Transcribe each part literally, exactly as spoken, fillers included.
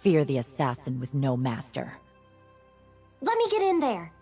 Fear the assassin with no master. Let me get in there.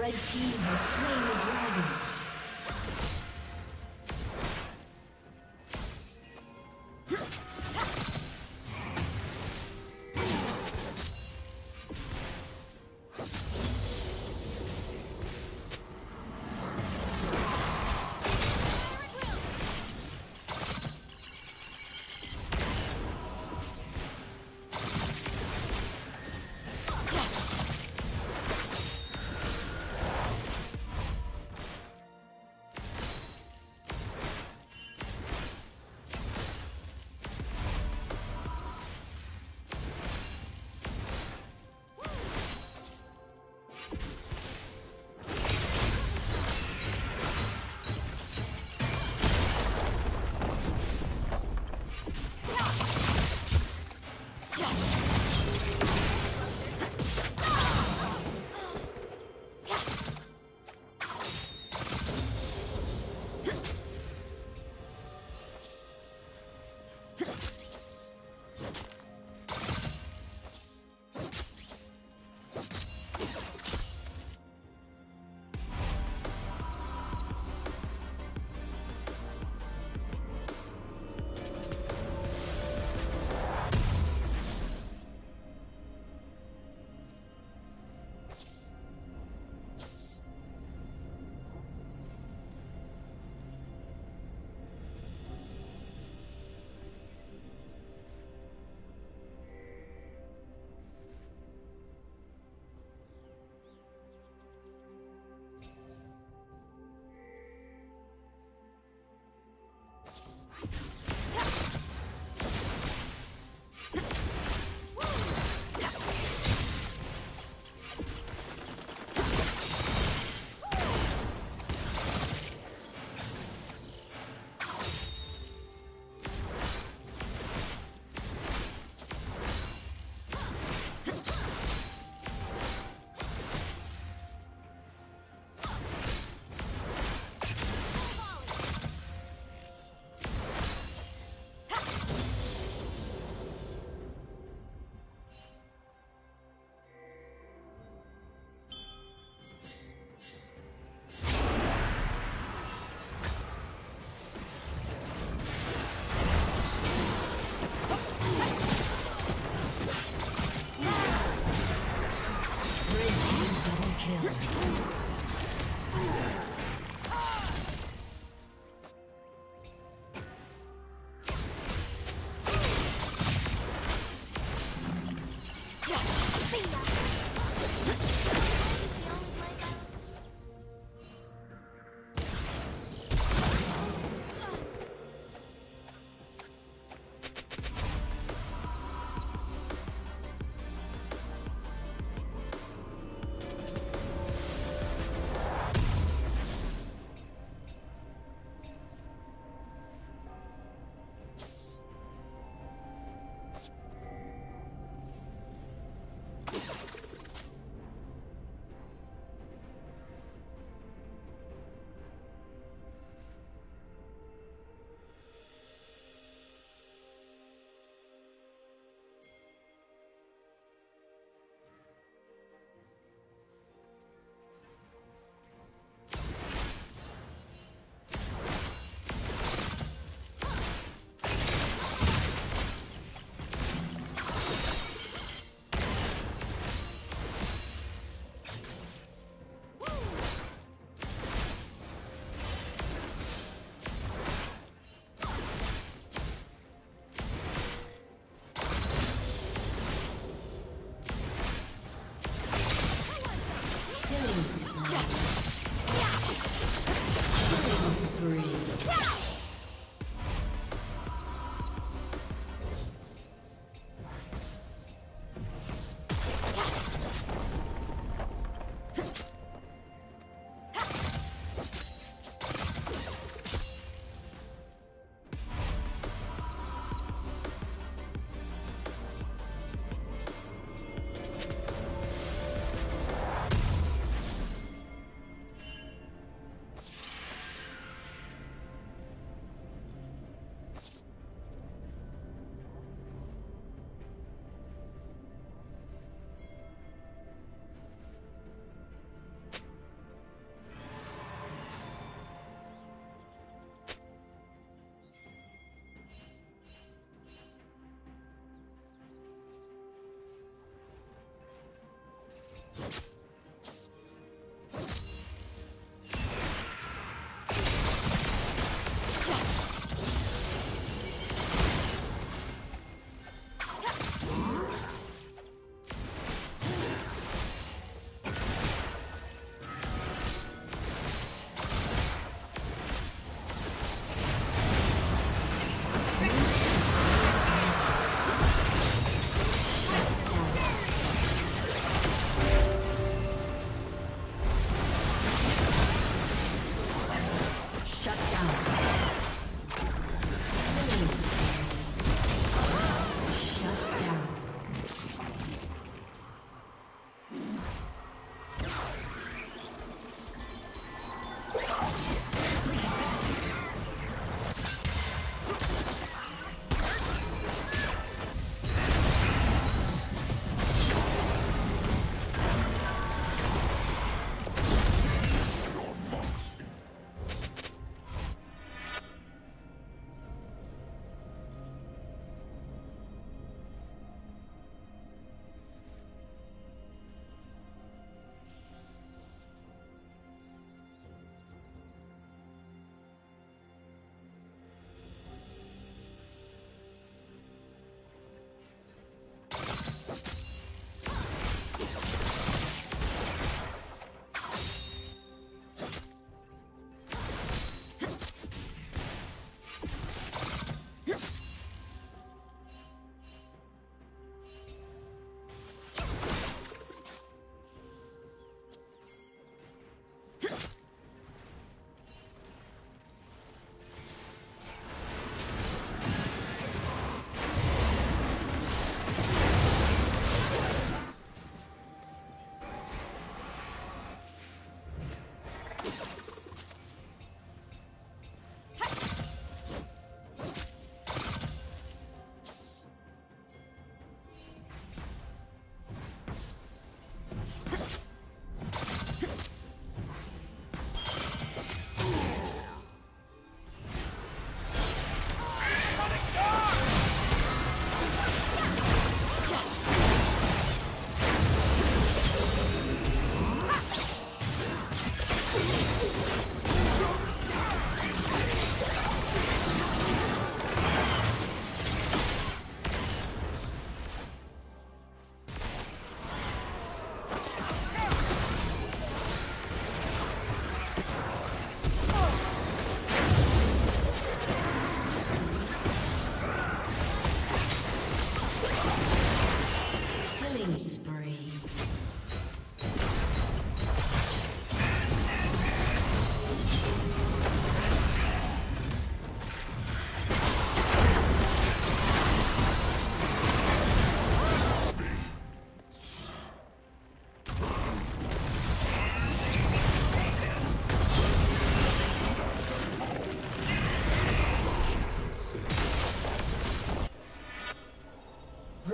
Red team has slain the dragon.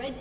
Red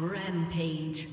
Rampage.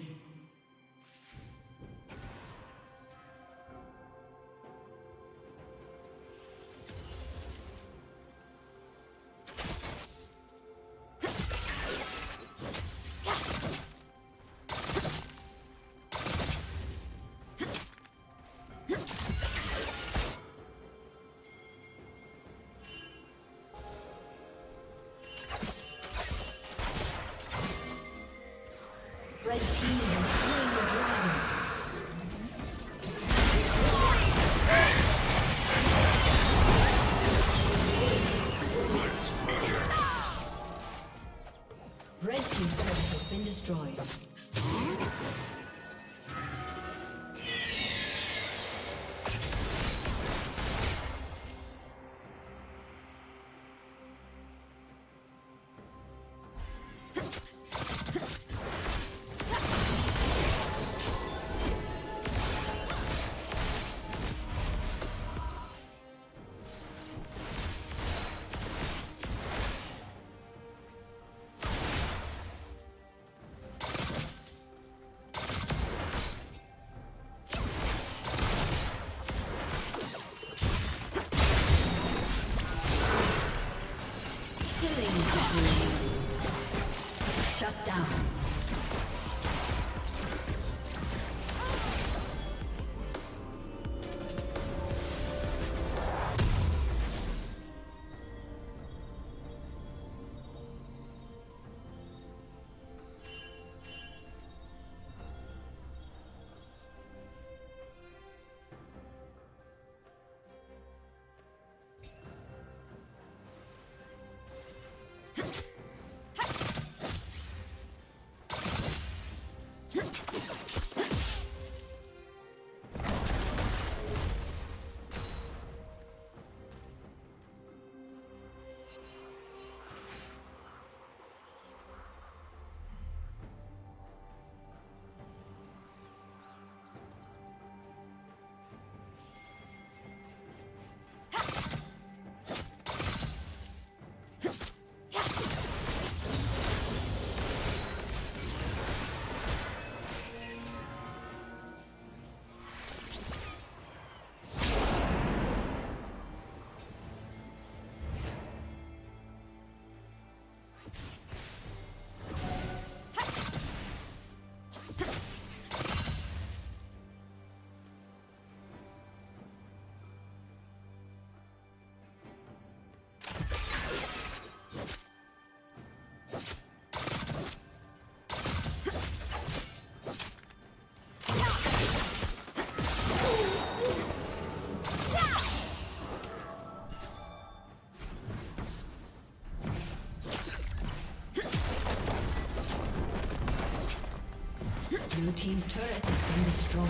Blue team's turret has been destroyed.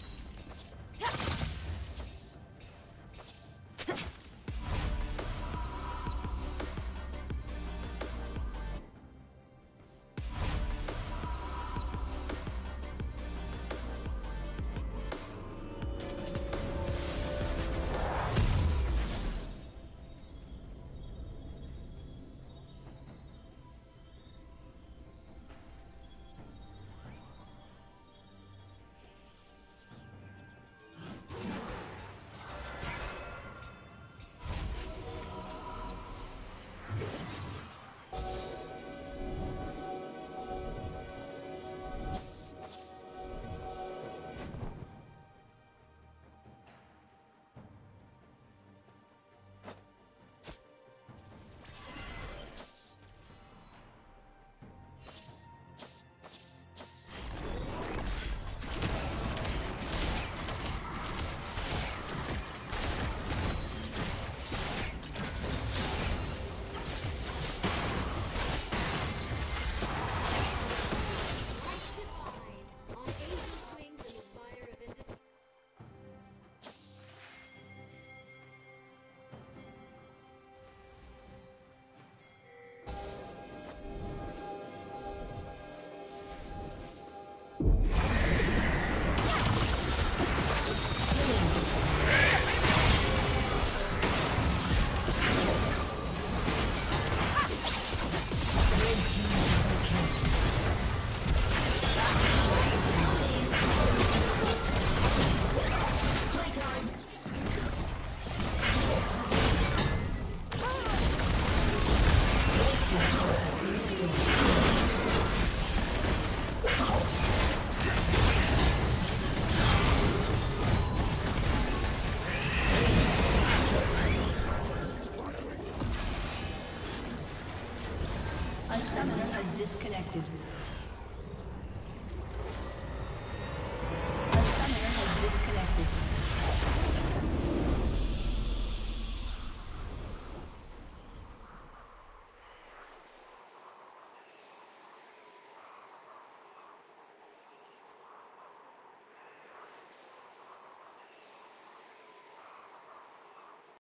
A summoner has disconnected.